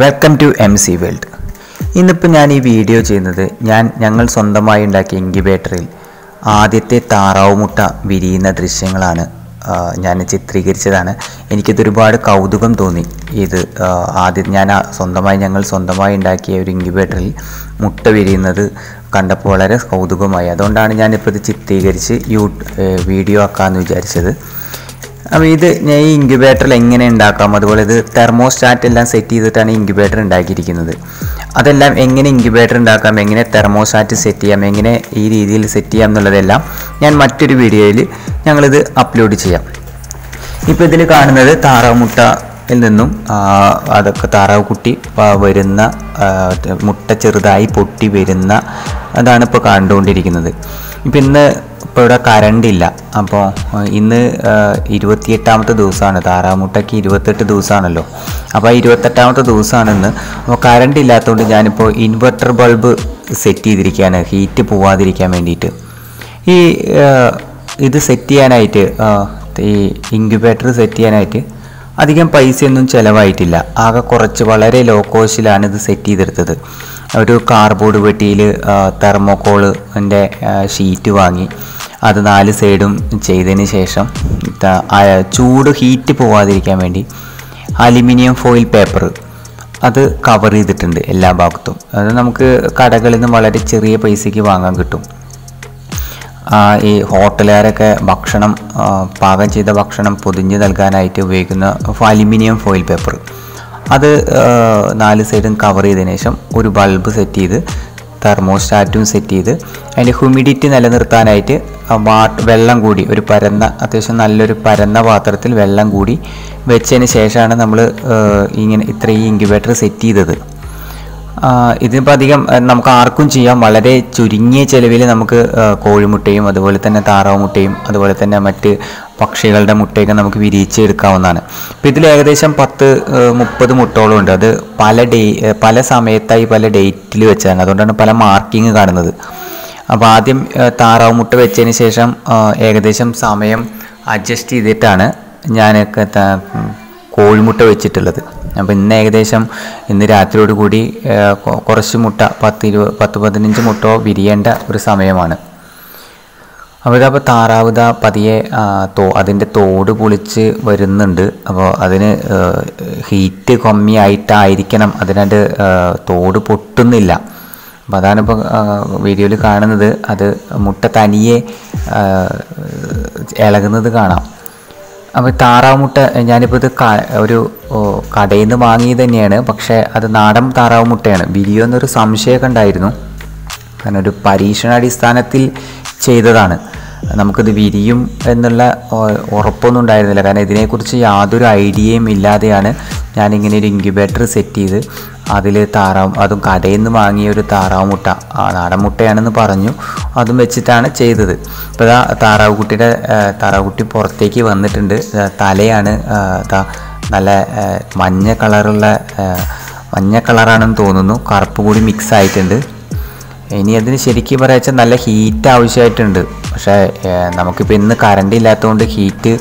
Welcome to M C world. ഇന്നിപ്പോൾ ഞാൻ ഈ വീഡിയോ ചെയ്യുന്നത് ഞങ്ങൾ സ്വന്തമായി ഉണ്ടാക്കിയ ഇൻക്യുബേറ്ററിൽ ആദ്യത്തെ താറാവ് മുട്ട വിരിയുന്ന ദൃശ്യങ്ങളാണ് ഞാൻ ചിത്രീകരിച്ചതാണ്. എനിക്കിതൊരുപാട് കൗതുകം തോന്നി. ഇത് ഞങ്ങൾ സ്വന്തമായി ഉണ്ടാക്കിയ ഒരു ഇൻക്യുബേറ്ററിൽ മുട്ട വിരിയുന്നത് കണ്ടപ്പോൾ വളരെ കൗതുകമായി. അതുകൊണ്ടാണ് ഞാനിപ്പോൾ ഇത് ചിത്രീകരിച്ച് വീഡിയോ ആക്കാമെന്ന് വിചാരിച്ചത്. അപ്പോൾ ഇത് ഞാൻ ഈ ഇൻക്യുബേറ്ററിൽ എങ്ങനെ ഉണ്ടാക്കാം, അതുപോലെ ഇത് തെർമോസ്റ്റാറ്റ് എല്ലാം സെറ്റ് ചെയ്തിട്ടാണ് ഇൻക്യുബേറ്റർ ഉണ്ടാക്കിയിരിക്കുന്നത്. അതെല്ലാം എങ്ങനെ ഇൻക്യുബേറ്റർ ഉണ്ടാക്കാം, എങ്ങനെ തെർമോസ്റ്റാറ്റ് സെറ്റ് ചെയ്യാം, എങ്ങനെ ഈ രീതിയിൽ സെറ്റ് ചെയ്യാം എന്നുള്ളതെല്ലാം ഞാൻ മറ്റൊരു വീഡിയോയിൽ ഞങ്ങളിത് അപ്ലോഡ് ചെയ്യാം. ഇപ്പോൾ ഇതിൽ കാണുന്നത് താറാവ് മുട്ടയിൽ നിന്നും അതൊക്കെ താറാവ് കുട്ടി വരുന്ന മുട്ട ചെറുതായി പൊട്ടി വരുന്ന അതാണ് ഇപ്പോൾ കണ്ടുകൊണ്ടിരിക്കുന്നത്. ഇപ്പം ഇപ്പോൾ ഇവിടെ കരണ്ടില്ല. അപ്പോൾ ഇന്ന് 28ാമത്തെ ദിവസമാണ്, താറാമുട്ടയ്ക്ക് 28 ദിവസമാണല്ലോ. അപ്പോൾ 28ാമത്തെ ദിവസമാണെന്ന്. അപ്പോൾ കറണ്ട് ഇല്ലാത്തതുകൊണ്ട് ഞാനിപ്പോൾ ഇൻവെർട്ടർ ബൾബ് സെറ്റ് ചെയ്തിരിക്കുകയാണ്, ഹീറ്റ് പോവാതിരിക്കാൻ വേണ്ടിയിട്ട്. ഇത് സെറ്റ് ചെയ്യാനായിട്ട്, ഈ ഇൻക്യുബേറ്റർ സെറ്റ് ചെയ്യാനായിട്ട് അധികം പൈസയൊന്നും ചിലവായിട്ടില്ല. ആകെ കുറച്ച് വളരെ ലോ കോസ്റ്റിലാണ് ഇത് സെറ്റ് ചെയ്തെടുത്തത്. ഒരു കാർഡ്ബോർഡ് പെട്ടിയിൽ തെർമോക്കോളിൻ്റെ ഷീറ്റ് വാങ്ങി അത് 4 സൈഡും ചെയ്തതിന് ശേഷം ഹീറ്റ് പോവാതിരിക്കാൻ വേണ്ടി അലുമിനിയം ഫോയിൽ പേപ്പർ അത് കവർ ചെയ്തിട്ടുണ്ട് എല്ലാ ഭാഗത്തും. അത് നമുക്ക് കടകളിൽ നിന്ന് വളരെ ചെറിയ പൈസയ്ക്ക് വാങ്ങാൻ കിട്ടും. ഈ ഹോട്ടലുകാരൊക്കെ ഭക്ഷണം പാകം ചെയ്ത ഭക്ഷണം പൊതിഞ്ഞ് നൽകാനായിട്ട് ഉപയോഗിക്കുന്ന അലുമിനിയം ഫോയിൽ പേപ്പർ അത് 4 സൈഡും കവർ ചെയ്തതിന് ശേഷം ഒരു ബൾബ് സെറ്റ് ചെയ്ത് തെർമോസ്റ്റാറ്റും സെറ്റ് ചെയ്ത് അതിൻ്റെ ഹ്യൂമിഡിറ്റി നിലനിർത്താനായിട്ട് വെള്ളം കൂടി ഒരു പരന്ന അത്യാവശ്യം നല്ലൊരു പരന്ന പാത്രത്തിൽ വെള്ളം കൂടി വെച്ചതിന് ശേഷമാണ് നമ്മൾ ഇത്രയും ഇൻക്യുബേറ്റർ സെറ്റ് ചെയ്തത്. ഇതിപ്പോൾ അധികം നമുക്ക് ആർക്കും ചെയ്യാം. വളരെ ചുരുങ്ങിയ ചിലവിൽ നമുക്ക് കോഴിമുട്ടയും അതുപോലെ തന്നെ താറാവ് മുട്ടയും അതുപോലെ തന്നെ മറ്റ് പക്ഷികളുടെ മുട്ടയൊക്കെ നമുക്ക് വിരിയിച്ചെടുക്കാവുന്നതാണ്. അപ്പോൾ ഇതിൽ ഏകദേശം 30 മുട്ടകളും ഉണ്ട്. അത് പല സമയത്തായി പല ഡേറ്റിൽ വെച്ചാണ്, അതുകൊണ്ടാണ് പല മാർക്കിങ് കാണുന്നത്. അപ്പോൾ ആദ്യം താറാവ് മുട്ട വെച്ചതിന് ശേഷം ഏകദേശം സമയം അഡ്ജസ്റ്റ് ചെയ്തിട്ടാണ് ഞാനൊക്കെ കോഴിമുട്ട വെച്ചിട്ടുള്ളത്. അപ്പോൾ ഇന്ന് രാത്രിയോട് കൂടി കുറച്ച് മുട്ട 10-15 മുട്ടോ വിരിയേണ്ട ഒരു സമയമാണ്. അപ്പോൾ ഇതപ്പോൾ താറാവുത പതിയെ അതിൻ്റെ തോട് പൊളിച്ച് വരുന്നുണ്ട്. അപ്പോൾ അതിന് ഹീറ്റ് കമ്മിയായിട്ടായിരിക്കണം, അതിനത് തോട് പൊട്ടുന്നില്ല. അപ്പോൾ അതാണിപ്പോൾ വീഡിയോയിൽ കാണുന്നത്. അത് മുട്ട തനിയെ ഇളകുന്നത് കാണാം. അപ്പോൾ താറാവ് മുട്ട ഞാനിപ്പോൾ ഇത് ഒരു കടയിൽ നിന്ന് വാങ്ങി തന്നെയാണ്, പക്ഷേ അത് നാടൻ താറാവ് മുട്ടയാണ്. വിരിയോ എന്നൊരു സംശയമൊക്കെ ഉണ്ടായിരുന്നു, കാരണം ഒരു പരീക്ഷണാടിസ്ഥാനത്തിൽ ചെയ്തതാണ്. നമുക്കിത് വിരിയും എന്നുള്ള ഉറപ്പൊന്നും ഉണ്ടായിരുന്നില്ല, കാരണം ഇതിനെക്കുറിച്ച് യാതൊരു ഐഡിയയും ഇല്ലാതെയാണ് ഞാനിങ്ങനെ ഒരു ഇൻക്യുബേറ്റർ സെറ്റ് ചെയ്ത് അതിൽ അതും കടയിൽ നിന്ന് വാങ്ങിയ ഒരു താറാവ് മുട്ട, നാടൻ മുട്ടയാണെന്ന് പറഞ്ഞു, അതും വെച്ചിട്ടാണ് ചെയ്തത്. ഇപ്പോൾ താറാവ് കുട്ടി പുറത്തേക്ക് വന്നിട്ടുണ്ട്. തലയാണ് നല്ല മഞ്ഞ കളറാണെന്ന് തോന്നുന്നു, കറുപ്പ് കൂടി മിക്സ് ആയിട്ടുണ്ട്. ഇനി അതിന് ശരിക്കും പറയാച്ചാൽ നല്ല ഹീറ്റ് ആവശ്യമായിട്ടുണ്ട്. പക്ഷേ നമുക്കിപ്പോൾ ഇന്ന് കറണ്ട് ഇല്ലാത്തതുകൊണ്ട് ഹീറ്റ്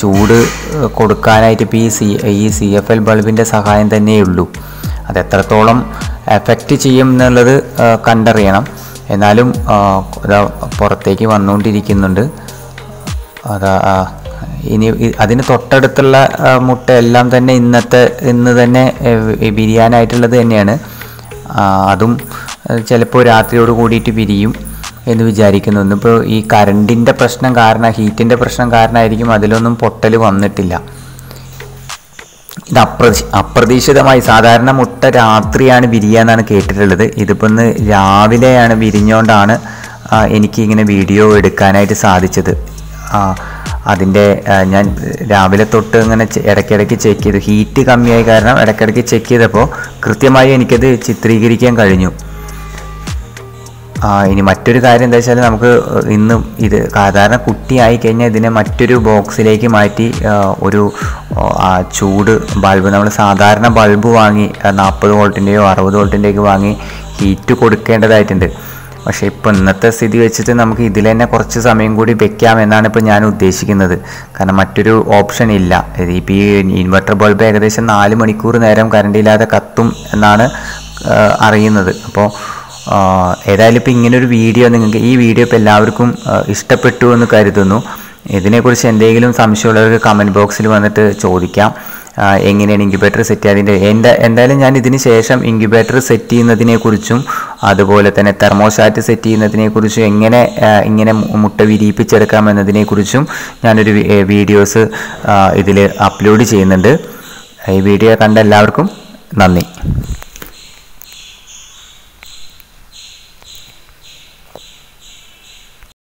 ചൂട് കൊടുക്കാനായിട്ട് ഇപ്പോൾ ഈ CFL ബൾബിൻ്റെ സഹായം തന്നെയുള്ളൂ. അത് എത്രത്തോളം എഫക്റ്റ് ചെയ്യും എന്നുള്ളത് കണ്ടറിയണം. എന്നാലും പുറത്തേക്ക് വന്നുകൊണ്ടിരിക്കുന്നുണ്ട്. ഇനി അതിന് തൊട്ടടുത്തുള്ള മുട്ട എല്ലാം തന്നെ ഇന്ന് തന്നെ വിരിയാനായിട്ടുള്ളത് തന്നെയാണ്. അതും ചിലപ്പോൾ രാത്രിയോട് കൂടിയിട്ട് വിരിയും എന്ന് വിചാരിക്കുന്നു. ഇന്നിപ്പോൾ ഈ കറണ്ടിൻ്റെ പ്രശ്നം കാരണം, ഹീറ്റിൻ്റെ പ്രശ്നം കാരണമായിരിക്കും അതിലൊന്നും പൊട്ടൽ വന്നിട്ടില്ല. ഇത് അപ്രതീക്ഷിതമായി. സാധാരണ മുട്ട രാത്രിയാണ് വിരിയാന്നാണ് കേട്ടിട്ടുള്ളത്. ഇതിപ്പോൾ ഇന്ന് രാവിലെയാണ് വിരിഞ്ഞുകൊണ്ടാണ് എനിക്കിങ്ങനെ വീഡിയോ എടുക്കാനായിട്ട് സാധിച്ചത്. അതിൻ്റെ ഞാൻ രാവിലെ തൊട്ട് ഇങ്ങനെ ഇടയ്ക്കിടയ്ക്ക് ചെക്ക് ചെയ്തു. ഹീറ്റ് കമ്മിയായ കാരണം ഇടയ്ക്കിടയ്ക്ക് ചെക്ക് ചെയ്തപ്പോൾ കൃത്യമായി എനിക്കത് ചിത്രീകരിക്കാൻ കഴിഞ്ഞു. ഇനി മറ്റൊരു കാര്യം എന്താ വെച്ചാൽ, നമുക്ക് ഇന്ന് ഇത് സാധാരണ കുട്ടിയായി കഴിഞ്ഞാൽ ഇതിനെ മറ്റൊരു ബോക്സിലേക്ക് മാറ്റി ഒരു ചൂട് ബൾബ്, നമ്മൾ സാധാരണ ബൾബ് വാങ്ങി 40 വോൾട്ടിൻ്റെയോ 60 വോൾട്ടിൻ്റെയൊക്കെ വാങ്ങി ഹീറ്റ് കൊടുക്കേണ്ടതായിട്ടുണ്ട്. പക്ഷേ ഇപ്പോൾ ഇന്നത്തെ സ്ഥിതി വെച്ചിട്ട് നമുക്ക് ഇതിൽ തന്നെ കുറച്ച് സമയം കൂടി വെക്കാമെന്നാണ് ഇപ്പോൾ ഞാൻ ഉദ്ദേശിക്കുന്നത്. കാരണം മറ്റൊരു ഓപ്ഷൻ ഇല്ല. ഇപ്പോൾ ഈ ഇൻവെർട്ടർ ബൾബ് ഏകദേശം 4 മണിക്കൂർ നേരം കറണ്ടില്ലാതെ കത്തും എന്നാണ് അറിയുന്നത്. അപ്പോൾ ഏതായാലും ഇപ്പോൾ ഇങ്ങനൊരു വീഡിയോ നിങ്ങൾക്ക് ഈ വീഡിയോ ഇപ്പോൾ എല്ലാവർക്കും ഇഷ്ടപ്പെട്ടു എന്ന് കരുതുന്നു. ഇതിനെക്കുറിച്ച് എന്തെങ്കിലും സംശയമുള്ളവർക്ക് കമൻറ്റ് ബോക്സിൽ വന്നിട്ട് ചോദിക്കാം. എങ്ങനെയാണ് ഇൻക്യുബേറ്റർ സെറ്റ് ചെയ്യുന്നതിൻ്റെ എന്തായാലും ഞാൻ ഇതിന് ശേഷം ഇൻക്യുബേറ്റർ സെറ്റ് ചെയ്യുന്നതിനെക്കുറിച്ചും അതുപോലെ തന്നെ തെർമോഷാറ്റ് സെറ്റ് ചെയ്യുന്നതിനെക്കുറിച്ചും എങ്ങനെ ഇങ്ങനെ മുട്ട വിരിയിപ്പിച്ചെടുക്കാം എന്നതിനെക്കുറിച്ചും ഞാനൊരു വീഡിയോസ് ഇതിൽ അപ്ലോഡ് ചെയ്യുന്നുണ്ട്. ഈ വീഡിയോ കണ്ട എല്ലാവർക്കും നന്ദി.